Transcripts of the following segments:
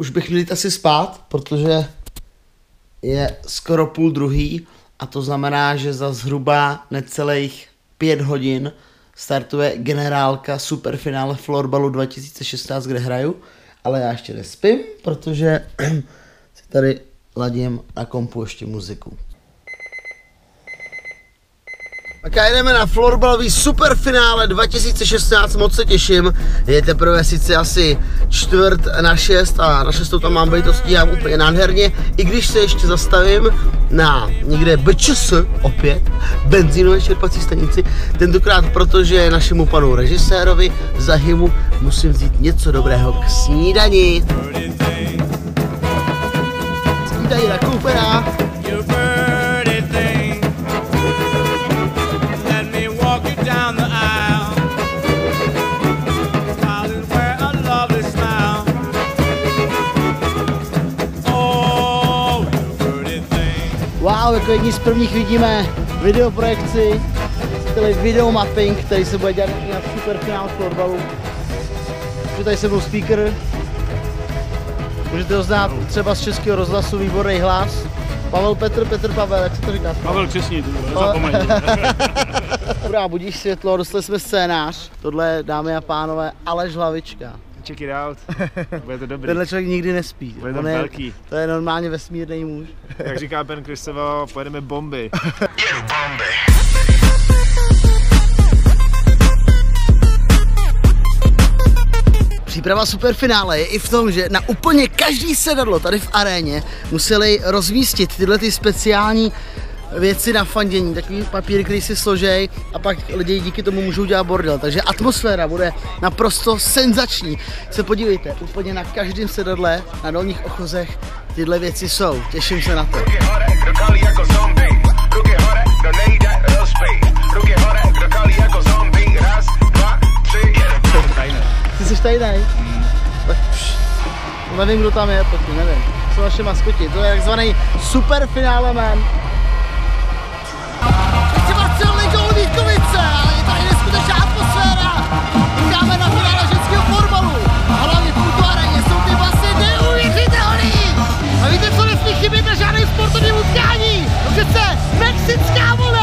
už bych měl jít asi spát, protože je skoro 12:30 a to znamená, že za zhruba necelých 5 hodin startuje generálka superfinále Florbalu 2016, kde hraju, ale já ještě nespím, protože si tady ladím na kompu ještě muziku. Tak a jdeme na florbalový superfinále 2016, moc se těším, je teprve sice asi 5:45 a na 6 tam mám být, to stíhám úplně nádherně, i když se ještě zastavím na někde BCS, opět, benzínové čerpací stanici, tentokrát protože našemu panu režisérovi Zahimu musím vzít něco dobrého k snídani. Snídaní nakoupená. Wow, jako jedni z prvních vidíme videoprojekci, tedy videomapping, který se bude dělat na superfinále florbalu. Tady se mnou speaker, můžete ho znát třeba z Českého rozhlasu, výborný hlas. Pavel Petr, Petr Pavel, jak se to říká? Pavel Křesnil, nezapomeň. Kurá, budíš světlo, dostali jsme scénář. Tohle je, dámy a pánové, Aleš Hlavička. Check it out, bude to dobrý. Tenhle člověk nikdy nespí. Bude to velký. To je normálně vesmírný muž. Jak říká Ben Kristofa, pojedeme bomby. Jedu bomby. Příprava superfinále je i v tom, že na úplně každý sedadlo tady v aréně museli rozmístit tyhle ty speciální věci na fandění, takový papír, který si složej a pak lidi díky tomu můžou dělat bordel, takže atmosféra bude naprosto senzační. Se podívejte, úplně na každém sedadle, na dolních ochozech tyhle věci jsou, těším se na to. Ty jsi tady, ne? Tak nevím, kdo tam je, taky nevím, jsou naše maskoti, to je takzvaný superfinále man. Třeba střelný gól Vítkovice, ale je tady neskutečná atmosféra. Udáme na finále ženského florbalu. Hlavně v této aréně jsou ty vlastně neuvěřitelný. A víte, co nesmí chybět na žádném sportovním utkání? To přece mexická voda.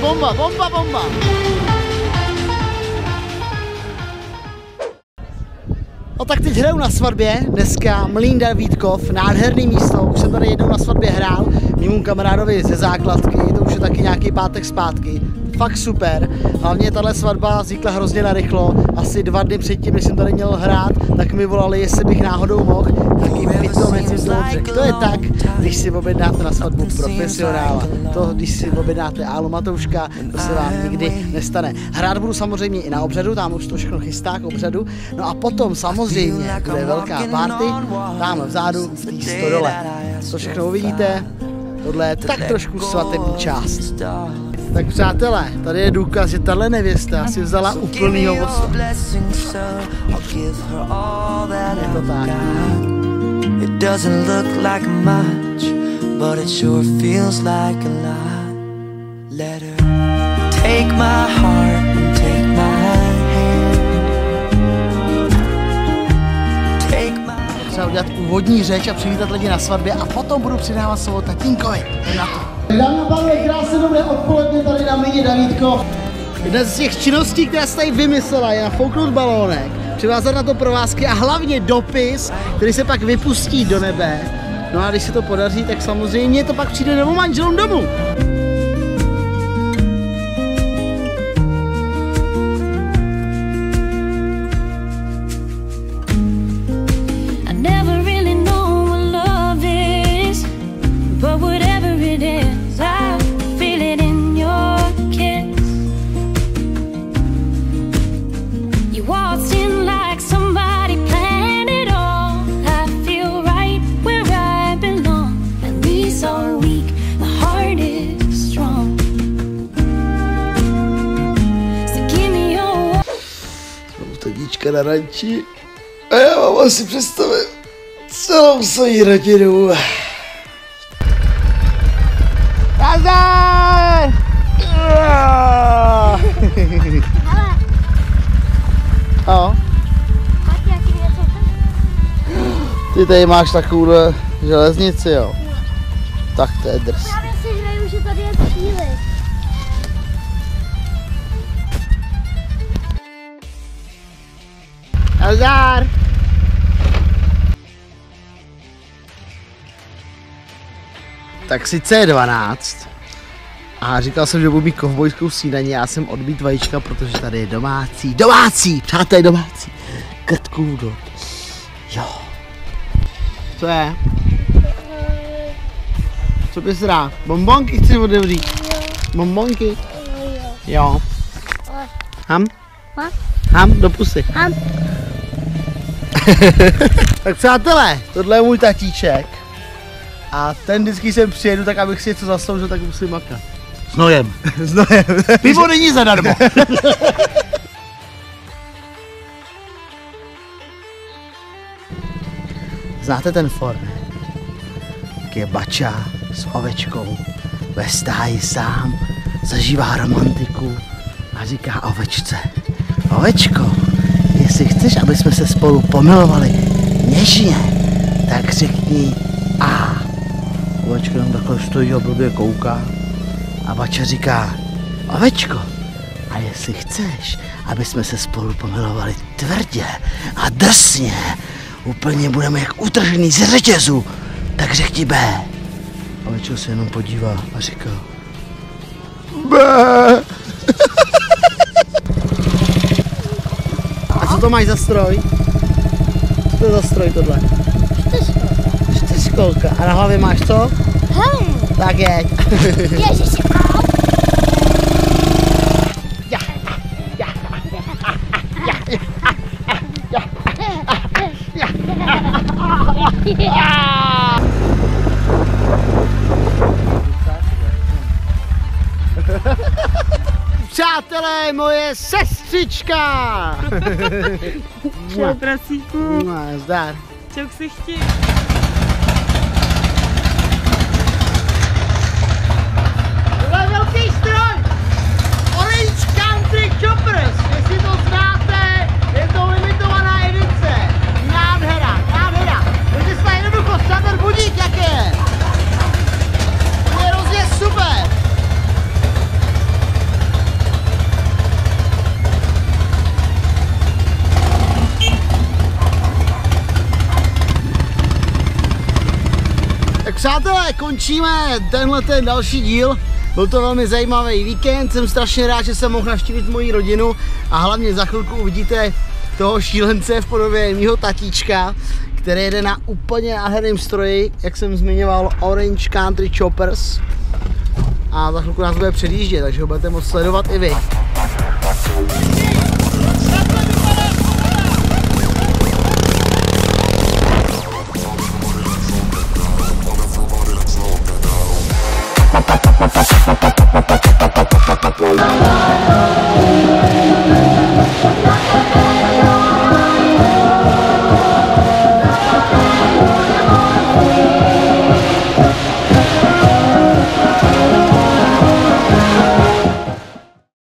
Bomba, bomba, bomba! No tak teď hraju na svatbě, dneska Mlinda Vítkov, nádherný místo, už jsem tady jednou na svatbě hrál, mému kamarádovi ze základky, to už je taky nějaký pátek zpátky, fakt super, hlavně tahle svatba vznikla hrozně narychlo, asi 2 dny předtím, než jsem tady měl hrát, tak mi volali, jestli bych náhodou mohl, taky pitomec jim dobře. To je tak, když si objednáte na svatbu profesionála, to když si objednáte Álu Matouška, to se vám nikdy nestane. Hrát budu samozřejmě i na obřadu, tam už to všechno chystá k obřadu, no a potom samozřejmě bude velká party, tam vzadu v té stodole, to všechno uvidíte. Tohle je tak trošku svatební část. Tak přátelé, tady je důkaz, že tahle nevěsta si vzala úplnýho odstup. Je to tak. Třeba udělat úvodní řeč a přivítat lidi na svatbě a potom budu přidávat slovo tatínkovi. Dámy a pánové, krásné dobré odpoledne tady na Mlýně Vítko. Jedna z těch činností, která se tady vymyslela, je nafouknout balónek, přivázat na to provázky a hlavně dopis, který se pak vypustí do nebe. No a když se to podaří, tak samozřejmě to pak přijde domů manželům domů. Waltzed in like somebody planning. Matouška na ranči a já mám asi představit celou svoji rodinu. Nazar! Hele! Aho? Máš nějaký něco tady? Ty tady máš takovouhle železnici, jo? No. Tak to je drsný. Já si hraju, že tady je příliš. Nazar! Tak sice je 12 a říkal jsem, že budu mít kovbojskou snídaní, já jsem odbít vajíčka, protože tady je domácí, přátelé domácí, krtků dot, jo. Co je? Co bys rád? Bonbonky chci odevřít? Bonbonky? Jo. Ham? Ham do pusy. Ham. Tak přátelé, tohle je můj tatíček. A ten vždycky sem přijedu, tak abych si něco zasloužil, tak musím makat. S nojem. S nojem. Pivo není zadarmo. Znáte ten form? Tak je bača s ovečkou, ve stáji sám, zažívá romantiku a říká ovečce. Ovečko, jestli chceš, aby jsme se spolu pomilovali něžně, tak řekni a. Ovečka nám takhle stojí a blbě kouká a bača říká, ovečko, a jestli chceš, aby jsme se spolu pomilovali tvrdě a drsně, úplně budeme jak utržený z řetězu, tak řekni B. Ovečko se jenom podívá a říká, B. A co to máš za stroj? Co to je za stroj tohle? Školka. A na hlavě máš co? Helm. Tak jeď. Ježiši, au. Přátelé, moje sestřička. Čau, prasíku. No, zdar. Čau, ksichti. Velký stroj! Orange Country Choppers! Jestli to znáte, je to limitovaná edice. Nádhera, nádhera. Můžete se jednoducho standard budík, jak je. To je hrozně super. Tak přátelé, končíme tenhle ten další díl. Byl to velmi zajímavý víkend, jsem strašně rád, že jsem mohl navštívit moji rodinu a hlavně za chvilku uvidíte toho šílence v podobě mýho tatíčka, který jede na úplně nádherném stroji, jak jsem zmiňoval, Orange Country Choppers, a za chvilku nás bude předjíždět, takže ho budete moct sledovat i vy.